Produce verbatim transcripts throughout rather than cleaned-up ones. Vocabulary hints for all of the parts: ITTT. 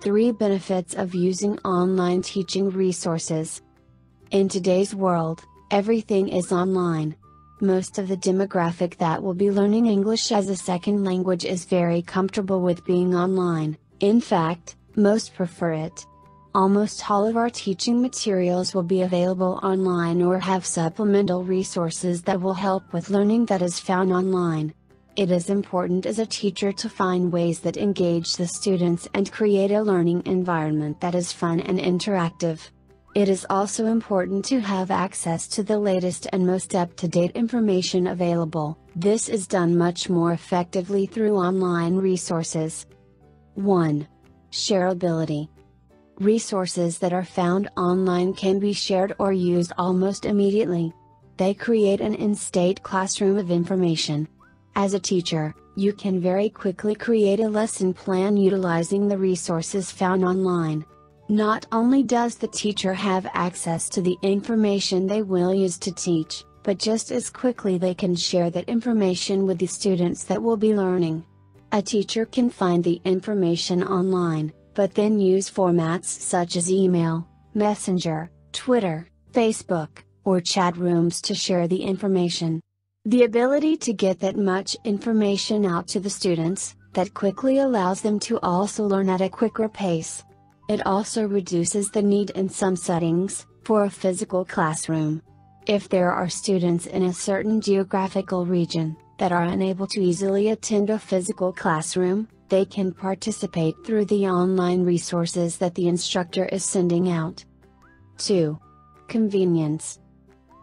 Three benefits of using online teaching resources. In today's world, everything is online. Most of the demographic that will be learning English as a second language is very comfortable with being online. In fact, most prefer it. Almost all of our teaching materials will be available online or have supplemental resources that will help with learning that is found online. It is important as a teacher to find ways that engage the students and create a learning environment that is fun and interactive. It is also important to have access to the latest and most up-to-date information available. This is done much more effectively through online resources. one. Shareability. Resources that are found online can be shared or used almost immediately. They create an in-state classroom of information. As a teacher, you can very quickly create a lesson plan utilizing the resources found online. Not only does the teacher have access to the information they will use to teach, but just as quickly they can share that information with the students that will be learning. A teacher can find the information online, but then use formats such as email, Messenger, Twitter, Facebook, or chat rooms to share the information. The ability to get that much information out to the students, that quickly allows them to also learn at a quicker pace. It also reduces the need in some settings, for a physical classroom. If there are students in a certain geographical region, that are unable to easily attend a physical classroom, they can participate through the online resources that the instructor is sending out. two. Convenience.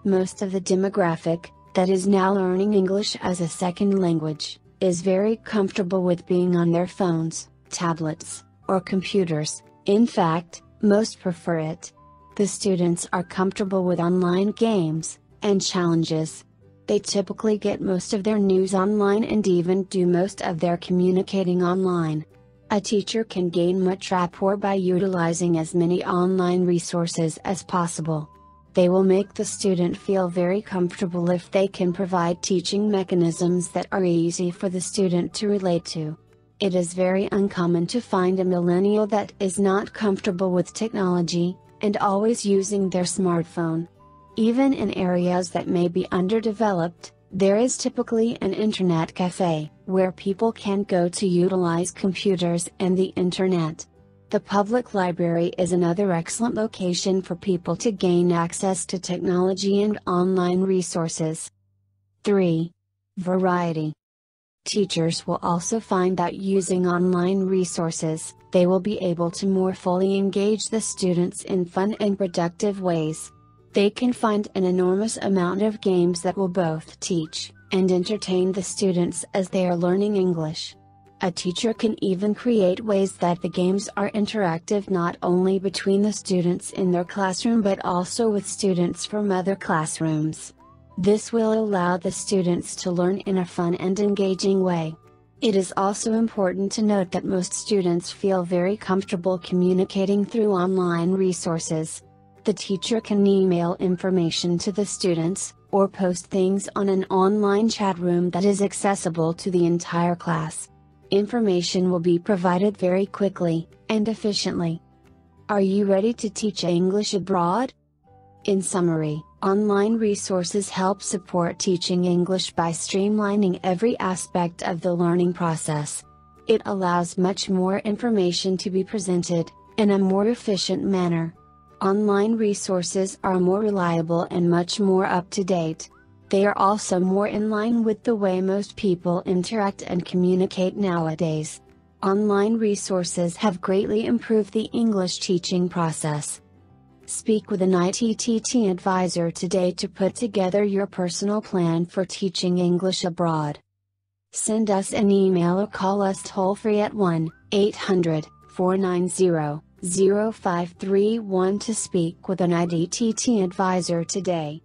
Most of the demographic, that is now learning English as a second language, is very comfortable with being on their phones, tablets, or computers. In fact, most prefer it. The students are comfortable with online games and challenges. They typically get most of their news online and even do most of their communicating online. A teacher can gain much rapport by utilizing as many online resources as possible. They will make the student feel very comfortable if they can provide teaching mechanisms that are easy for the student to relate to. It is very uncommon to find a millennial that is not comfortable with technology, and always using their smartphone. Even in areas that may be underdeveloped, there is typically an internet cafe, where people can go to utilize computers and the internet. The public library is another excellent location for people to gain access to technology and online resources. three. Variety. Teachers will also find that using online resources, they will be able to more fully engage the students in fun and productive ways. They can find an enormous amount of games that will both teach and entertain the students as they are learning English. A teacher can even create ways that the games are interactive not only between the students in their classroom but also with students from other classrooms. This will allow the students to learn in a fun and engaging way. It is also important to note that most students feel very comfortable communicating through online resources. The teacher can email information to the students, or post things on an online chat room that is accessible to the entire class. Information will be provided very quickly and efficiently. Are you ready to teach English abroad? In summary, online resources help support teaching English by streamlining every aspect of the learning process. It allows much more information to be presented in a more efficient manner. Online resources are more reliable and much more up-to-date. They are also more in line with the way most people interact and communicate nowadays. Online resources have greatly improved the English teaching process. Speak with an I T T T advisor today to put together your personal plan for teaching English abroad. Send us an email or call us toll-free at one eight hundred, four nine zero, zero five three one to speak with an I T T T advisor today.